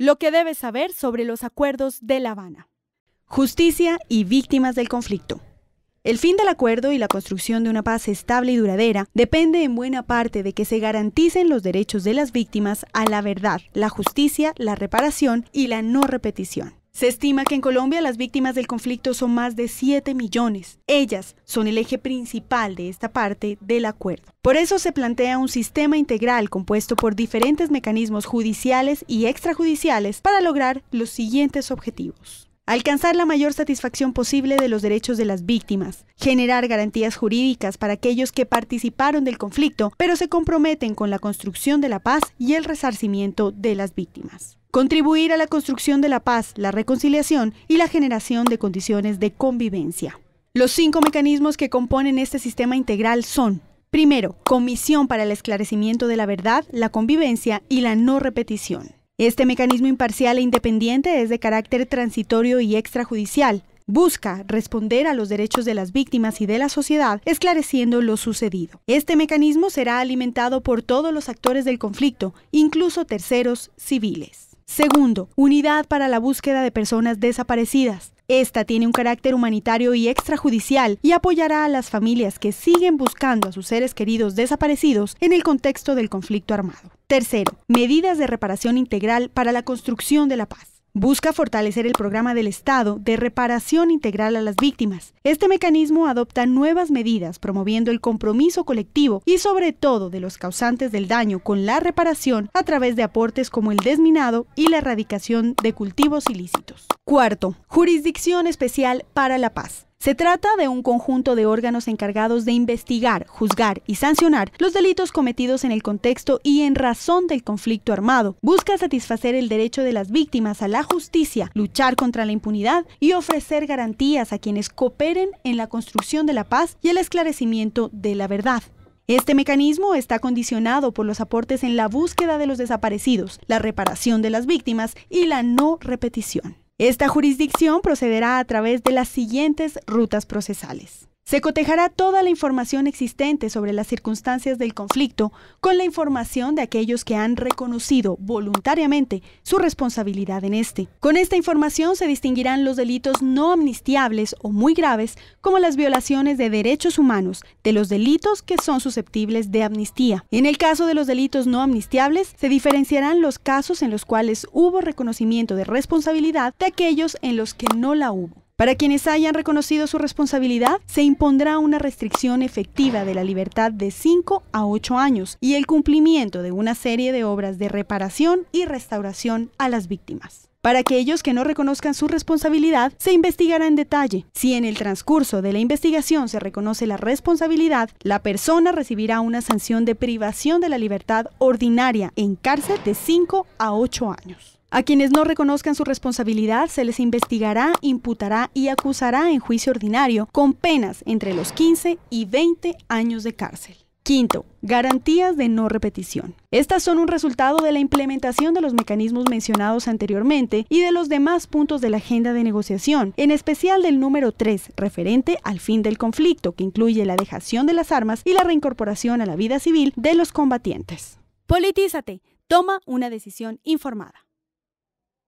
Lo que debes saber sobre los acuerdos de La Habana. Justicia y víctimas del conflicto. El fin del acuerdo y la construcción de una paz estable y duradera depende en buena parte de que se garanticen los derechos de las víctimas a la verdad, la justicia, la reparación y la no repetición. Se estima que en Colombia las víctimas del conflicto son más de 7 millones. Ellas son el eje principal de esta parte del acuerdo. Por eso se plantea un sistema integral compuesto por diferentes mecanismos judiciales y extrajudiciales para lograr los siguientes objetivos. Alcanzar la mayor satisfacción posible de los derechos de las víctimas. Generar garantías jurídicas para aquellos que participaron del conflicto, pero se comprometen con la construcción de la paz y el resarcimiento de las víctimas. Contribuir a la construcción de la paz, la reconciliación y la generación de condiciones de convivencia. Los 5 mecanismos que componen este sistema integral son: primero, Comisión para el Esclarecimiento de la Verdad, la Convivencia y la No Repetición. Este mecanismo imparcial e independiente es de carácter transitorio y extrajudicial. Busca responder a los derechos de las víctimas y de la sociedad, esclareciendo lo sucedido. Este mecanismo será alimentado por todos los actores del conflicto, incluso terceros civiles. Segundo, Unidad para la Búsqueda de Personas Desaparecidas. Esta tiene un carácter humanitario y extrajudicial y apoyará a las familias que siguen buscando a sus seres queridos desaparecidos en el contexto del conflicto armado. Tercero, medidas de reparación integral para la construcción de la paz. Busca fortalecer el programa del Estado de reparación integral a las víctimas. Este mecanismo adopta nuevas medidas promoviendo el compromiso colectivo y sobre todo de los causantes del daño con la reparación a través de aportes como el desminado y la erradicación de cultivos ilícitos. Cuarto, Jurisdicción Especial para la Paz. Se trata de un conjunto de órganos encargados de investigar, juzgar y sancionar los delitos cometidos en el contexto y en razón del conflicto armado. Busca satisfacer el derecho de las víctimas a la justicia, luchar contra la impunidad y ofrecer garantías a quienes cooperen en la construcción de la paz y el esclarecimiento de la verdad. Este mecanismo está condicionado por los aportes en la búsqueda de los desaparecidos, la reparación de las víctimas y la no repetición. Esta jurisdicción procederá a través de las siguientes rutas procesales. Se cotejará toda la información existente sobre las circunstancias del conflicto con la información de aquellos que han reconocido voluntariamente su responsabilidad en este. Con esta información se distinguirán los delitos no amnistiables o muy graves, como las violaciones de derechos humanos, de los delitos que son susceptibles de amnistía. En el caso de los delitos no amnistiables, se diferenciarán los casos en los cuales hubo reconocimiento de responsabilidad de aquellos en los que no la hubo. Para quienes hayan reconocido su responsabilidad, se impondrá una restricción efectiva de la libertad de 5 a 8 años y el cumplimiento de una serie de obras de reparación y restauración a las víctimas. Para aquellos que no reconozcan su responsabilidad, se investigará en detalle. Si en el transcurso de la investigación se reconoce la responsabilidad, la persona recibirá una sanción de privación de la libertad ordinaria en cárcel de 5 a 8 años. A quienes no reconozcan su responsabilidad se les investigará, imputará y acusará en juicio ordinario con penas entre los 15 y 20 años de cárcel. Quinto, garantías de no repetición. Estas son un resultado de la implementación de los mecanismos mencionados anteriormente y de los demás puntos de la agenda de negociación, en especial del número 3, referente al fin del conflicto, que incluye la dejación de las armas y la reincorporación a la vida civil de los combatientes. Politízate, toma una decisión informada.